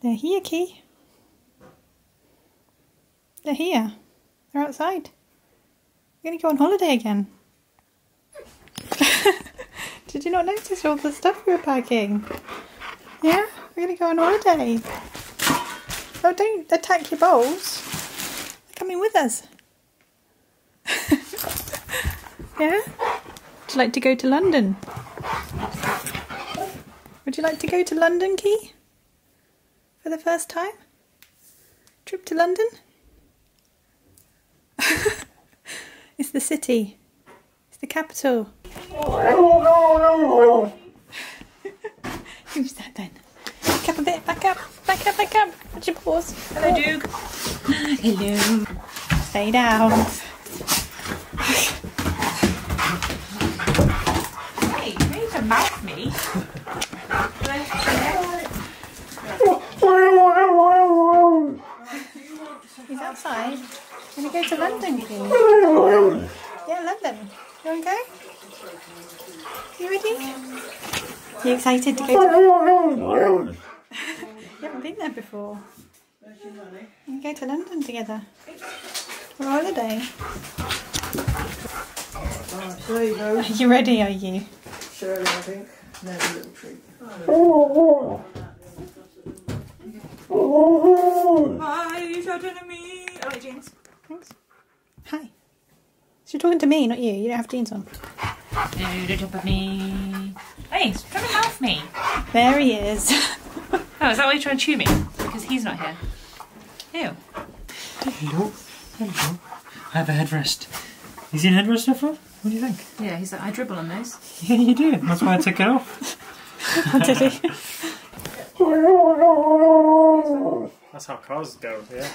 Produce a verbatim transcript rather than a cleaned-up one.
They're here, Key. They're here. They're outside. We're going to go on holiday again. Did you not notice all the stuff we were packing? Yeah? We're going to go on holiday. Oh, don't attack your bowls. They're coming with us. Yeah? Would you like to go to London? Would you like to go to London, Key? For the first time? Trip to London? It's the city. It's the capital. Who's that then? Back up a bit, back up, back up, back up. Watch your paws. Hello, Duke. Hello. Stay down. Hey, you need to mouth me. He's outside. Can we go to London, please? Yeah, London. You want to go? You ready? Are you excited to go to London? You haven't been there before. You can go to London together. For a holiday. Are you ready, are you? Sure, I think. There's a little treat. Oh. Hi, you're talking to me. I like jeans. Thanks. Hi. So you're talking to me, not you. You don't have jeans on. No, don't talk about me. Hey, he's trying to mouth me. There he is. Oh, is that why you're trying to chew me? Because he's not here. Ew. Hello. Hello. I have a headrest. You seen a headrest before? What do you think? Yeah, he's like, I dribble on those. Yeah, you do. That's why I took it off. What did he? That's how cars go, yeah.